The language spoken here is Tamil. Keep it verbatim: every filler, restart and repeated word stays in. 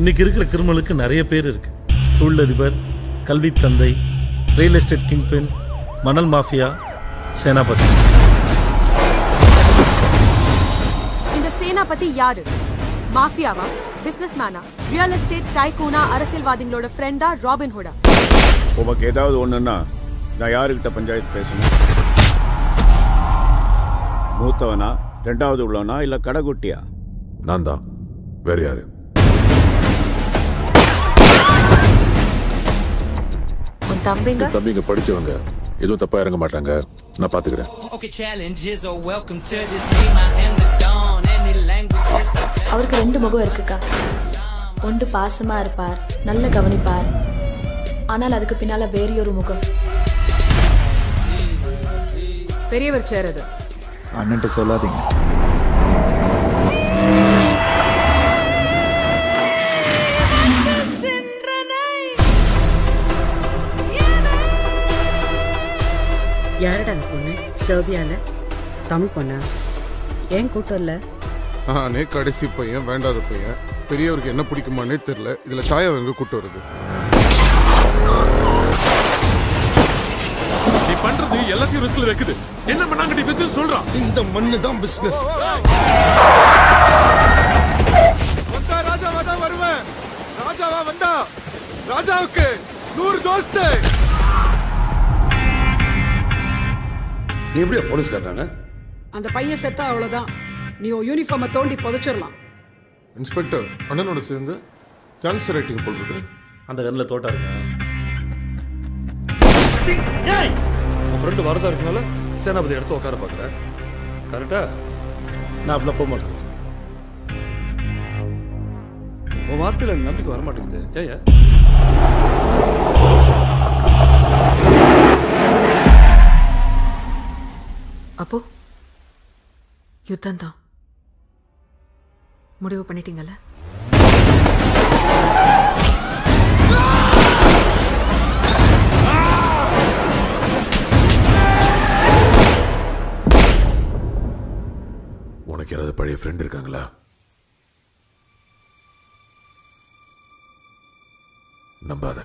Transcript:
இன்னைக்கு இருக்கிற கிரிமினலுக்கு நிறைய பேர் இருக்கு. தொழிலதிபர், கல்வி தந்தை, ரியல் எஸ்டேட் கிங்பின், மணல் மாஃபியா, சேனாபதி. இந்த சேனாபதி யாரு? மாஃபியாவா, பிசினஸ்மேனா, ரியல் எஸ்டேட் டைகூனா, அரசியல் வாதிங்களோட ஃப்ரெண்டா, ராபின்ஹுடா? உனக்கு ஏதாவது ஒண்ணுன்னா நான் யாருக்கிட்ட பஞ்சாயத்து பேசணும்? மூத்தவனா, ரெண்டாவது உள்ளவனா, இல்ல கடைக்குட்டியா? நான் தான். வேற யாரு? உன் தம்பிங்க தம்பிங்க படிச்சவங்க, எதுவும் தப்பா இறங்க மாட்டாங்க, நான் பாத்துக்கிறேன். அவருக்கு ரெண்டு முகம் இருக்குக்கா. ஒன்று பாசமா இருப்பார், நல்ல கவனிப்பார். ஆனால் அதுக்கு பின்னால வேறையொரு முகம். பெரியவர் சேரது அண்ணன்ட்டு சொல்லாதீங்க. யாரடா பொண்ணு? சர்பியால தமிழ் பொண்ணா? ஏன் கூட்டம் இல்ல? ஆனே கடைசி பையன், வேண்டாத பையன். பெரியவருக்கு என்ன பிடிக்குமானே தெரியல. இதுல சாய எங்க கூட்டம் வருது? நீ பண்றது எல்லாத்தையும் ரிஸ்க்ல வைக்குது. என்ன பண்ணாங்க நீ பிசினஸ் சொல்றா? இந்த மண்ணு தான் பிசினஸ். வந்தா ராஜாவா தான் வருவேன். ராஜாவா வந்தா ராஜாவுக்கு நூறு தோஸ்து. நீ எப்படியா போலீஸ் காட்டாங்க? அந்த பையன் செத்தா அவ்வளவுதான். நீ உன் யூனிஃபார்மை தோண்டி புதைச்சிடலாம். இன்ஸ்பெக்டர் அண்ணனோட சேர்ந்து கேங்ஸ்டர் ரைட்டிங் போடுறது. அந்த கண்ணில் தோட்டா இருக்க ஃப்ரெண்டு வரதா இருக்கனால சேனாபதி எடுத்து உட்கார பார்க்குறேன். கரெக்டா? நான் அப்படிலாம் போக மாட்டேன் சார். உன் வார்த்தையில் எனக்கு நம்பிக்கை வர மாட்டேங்குது. ஏயா அப்போ யுத்தம் தான் முடிவு பண்ணிட்டீங்கல்ல? உனக்கு யாராவது பழைய ஃப்ரெண்ட் இருக்காங்களா? நம்பாத.